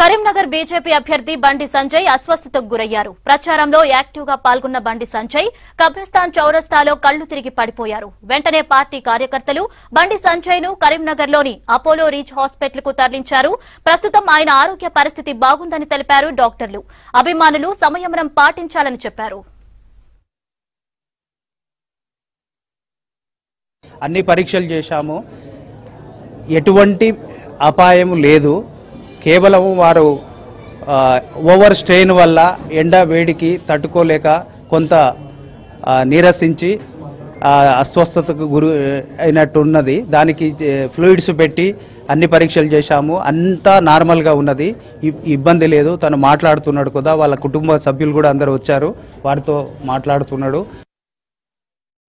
Karimnagar BJP అభ్యర్థి బండి సంజయ్ అస్వస్థతకు గురయ్యారు. ప్రచారంలో యాక్టివ్‌గా పాల్గొన్న బండి సంజయ్ కబ్రస్తాన్ చౌరస్తాలో కళ్ళు తిరిగి పడిపోయారు. వెంటనే పార్టీ కార్యకర్తలు బండి సంజయ్ను కరీంనగర్లోని అపోలో రీచ్ హాస్పిటల్‌కు తరలించారు. ప్రస్తుతం ఆయన ఆరోగ్య పరిస్థితి బాగుందని తెలిపారు డాక్టర్లు. అభిమానులు సంయమనం పాటించాలని చెప్పారు. అన్ని పరీక్షలు చేశాము. ఎటువంటి అపాయం లేదు. కేవలం వారు ఓవర్ స్ట్రెయిన్ వల్ల ఎండ వేడికి తట్టుకోలేక కొంత నీరసించి అస్వస్థతకు గురి అయినట్టున్నది. దానికి ఫ్లూయిడ్స్ పెట్టి అన్ని పరీక్షలు చేశాము. అంతా నార్మల్గా ఉన్నది, ఇబ్బంది లేదు. తను మాట్లాడుతున్నాడు కదా, వాళ్ళ కుటుంబ సభ్యులు కూడా అందరూ వచ్చారు, వారితో మాట్లాడుతున్నాడు.